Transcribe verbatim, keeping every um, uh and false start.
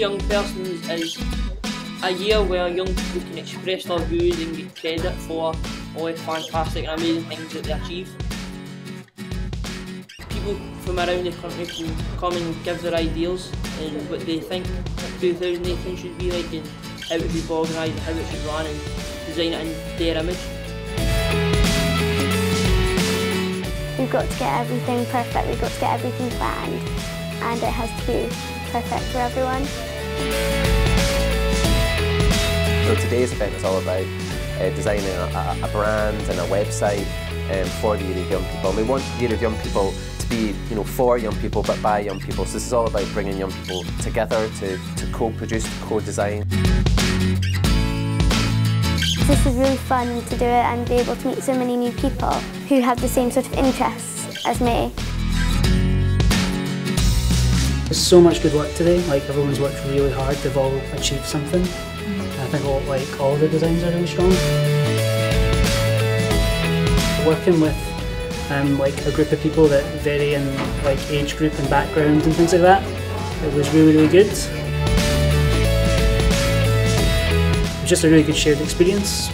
young person is a year where young people can express their views and get credit for all the fantastic and amazing things that they achieve. People from around the country can come and give their ideas and what they think two thousand eighteen should be like and how it should be organised, how it should run and design it in their image. We've got to get everything perfect, we've got to get everything planned and it has to be perfect for everyone. So today's event is all about uh, designing a, a, a brand and a website um, for the year of young people. And we want the year of young people to be, you know, for young people but by young people. So this is all about bringing young people together to, to co-produce, co-design. This is really fun to do it and be able to meet so many new people who have the same sort of interests as me. There's so much good work today, like everyone's worked really hard, they've all achieved something. Mm-hmm. I think all, like, all the designs are really strong. Working with um, like a group of people that vary in like age group and background and things like that, it was really, really good. It was just a really good shared experience.